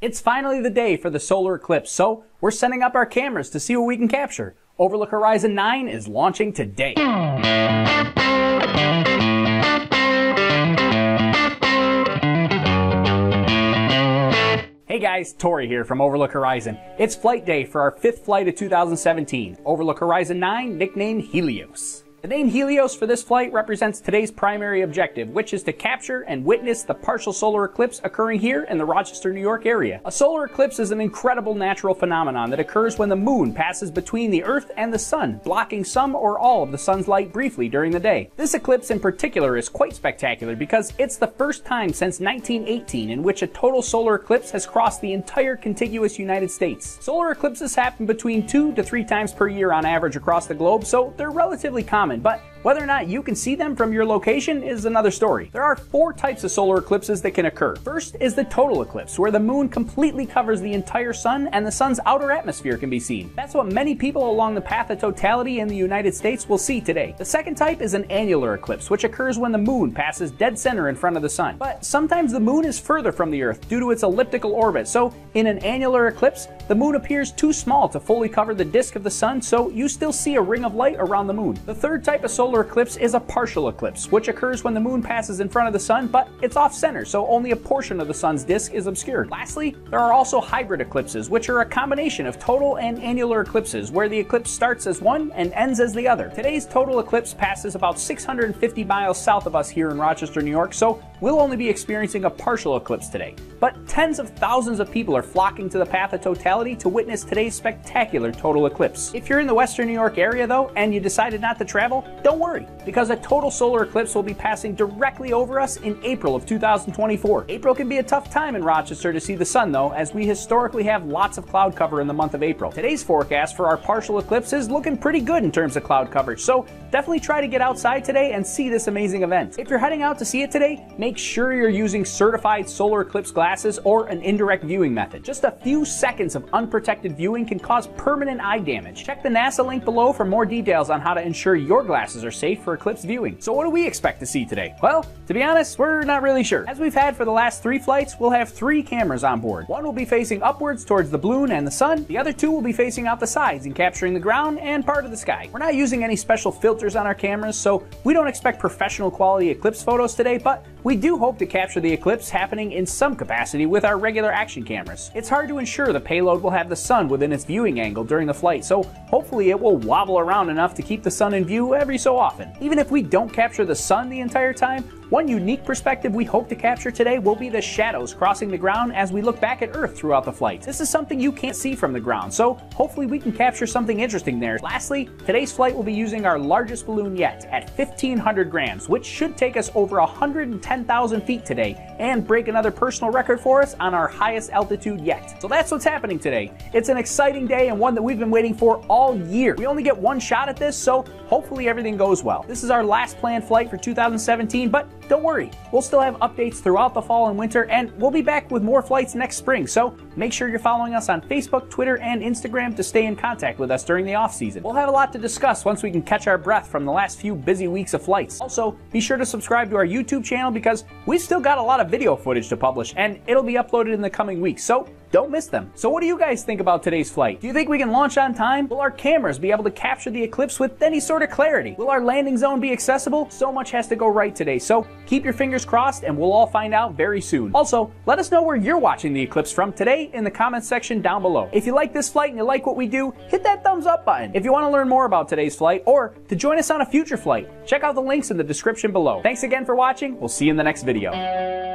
It's finally the day for the solar eclipse, so we're setting up our cameras to see what we can capture. Overlook Horizon 9 is launching today. Hey guys, Tori here from Overlook Horizon. It's flight day for our 5th flight of 2017, Overlook Horizon 9, nicknamed Helios. The name Helios for this flight represents today's primary objective, which is to capture and witness the partial solar eclipse occurring here in the Rochester, New York area. A solar eclipse is an incredible natural phenomenon that occurs when the moon passes between the Earth and the sun, blocking some or all of the sun's light briefly during the day. This eclipse in particular is quite spectacular because it's the first time since 1918 in which a total solar eclipse has crossed the entire contiguous United States. Solar eclipses happen between 2 to 3 times per year on average across the globe, so they're relatively common. But whether or not you can see them from your location is another story. There are 4 types of solar eclipses that can occur. First is the total eclipse, where the moon completely covers the entire sun and the sun's outer atmosphere can be seen. That's what many people along the path of totality in the United States will see today. The second type is an annular eclipse, which occurs when the moon passes dead center in front of the sun. But sometimes the moon is further from the Earth due to its elliptical orbit, so in an annular eclipse, the moon appears too small to fully cover the disk of the sun, so you still see a ring of light around the moon. The third type of solar eclipse is a partial eclipse, which occurs when the moon passes in front of the sun, but it's off-center, so only a portion of the sun's disk is obscured. Lastly, there are also hybrid eclipses, which are a combination of total and annular eclipses, where the eclipse starts as one and ends as the other. Today's total eclipse passes about 650 miles south of us here in Rochester, New York, so we'll only be experiencing a partial eclipse today. But tens of thousands of people are flocking to the path of totality to witness today's spectacular total eclipse. If you're in the Western New York area, though, and you decided not to travel, don't worry, because a total solar eclipse will be passing directly over us in April of 2024. April can be a tough time in Rochester to see the sun, though, as we historically have lots of cloud cover in the month of April. Today's forecast for our partial eclipse is looking pretty good in terms of cloud coverage, so definitely try to get outside today and see this amazing event. If you're heading out to see it today, make sure you're using certified solar eclipse glasses or an indirect viewing method. Just a few seconds of unprotected viewing can cause permanent eye damage. Check the NASA link below for more details on how to ensure your glasses are safe for eclipse viewing. So what do we expect to see today? Well, to be honest, we're not really sure. As we've had for the last 3 flights, we'll have 3 cameras on board. One will be facing upwards towards the balloon and the sun. The other 2 will be facing out the sides and capturing the ground and part of the sky. We're not using any special filters on our cameras, so we don't expect professional quality eclipse photos today, but we do hope to capture the eclipse happening in some capacity with our regular action cameras. It's hard to ensure the payload will have the sun within its viewing angle during the flight, so hopefully it will wobble around enough to keep the sun in view every so often. Even if we don't capture the sun the entire time, one unique perspective we hope to capture today will be the shadows crossing the ground as we look back at Earth throughout the flight. This is something you can't see from the ground, so hopefully we can capture something interesting there. Lastly, today's flight will be using our largest balloon yet at 1,500 grams, which should take us over 110,000 feet today and break another personal record for us on our highest altitude yet. So that's what's happening today. It's an exciting day and one that we've been waiting for all year. We only get one shot at this, so hopefully everything goes well. This is our last planned flight for 2017, but don't worry, we'll still have updates throughout the fall and winter, and we'll be back with more flights next spring, so make sure you're following us on Facebook, Twitter, and Instagram to stay in contact with us during the off-season. We'll have a lot to discuss once we can catch our breath from the last few busy weeks of flights. Also, be sure to subscribe to our YouTube channel because we've still got a lot of video footage to publish, and it'll be uploaded in the coming weeks, so don't miss them. So what do you guys think about today's flight? Do you think we can launch on time? Will our cameras be able to capture the eclipse with any sort of clarity? Will our landing zone be accessible? So much has to go right today, so keep your fingers crossed and we'll all find out very soon. Also, let us know where you're watching the eclipse from today in the comments section down below. If you like this flight and you like what we do, hit that thumbs up button. If you want to learn more about today's flight or to join us on a future flight, check out the links in the description below. Thanks again for watching. We'll see you in the next video.